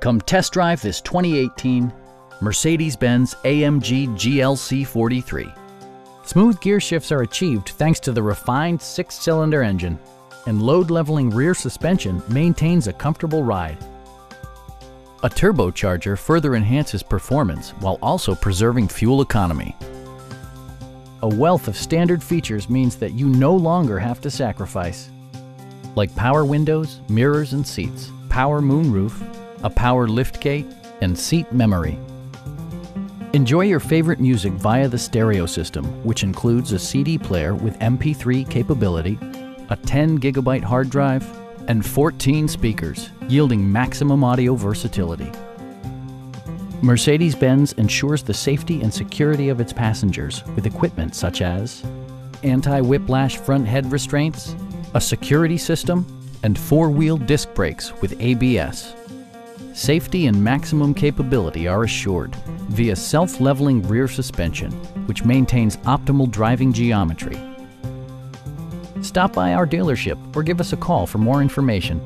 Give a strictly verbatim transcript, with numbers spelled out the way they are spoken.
Come test drive this twenty eighteen Mercedes-Benz A M G G L C forty-three. Smooth gear shifts are achieved thanks to the refined six-cylinder engine, and load-leveling rear suspension maintains a comfortable ride. A turbocharger further enhances performance while also preserving fuel economy. A wealth of standard features means that you no longer have to sacrifice, like power windows, mirrors and seats, power moonroof, a power liftgate, and seat memory. Enjoy your favorite music via the stereo system, which includes a C D player with M P three capability, a ten gigabyte hard drive, and fourteen speakers, yielding maximum audio versatility. Mercedes-Benz ensures the safety and security of its passengers with equipment such as anti-whiplash front head restraints, a security system, and four-wheel disc brakes with A B S. Safety and maximum capability are assured via self-leveling rear suspension, which maintains optimal driving geometry. Stop by our dealership or give us a call for more information.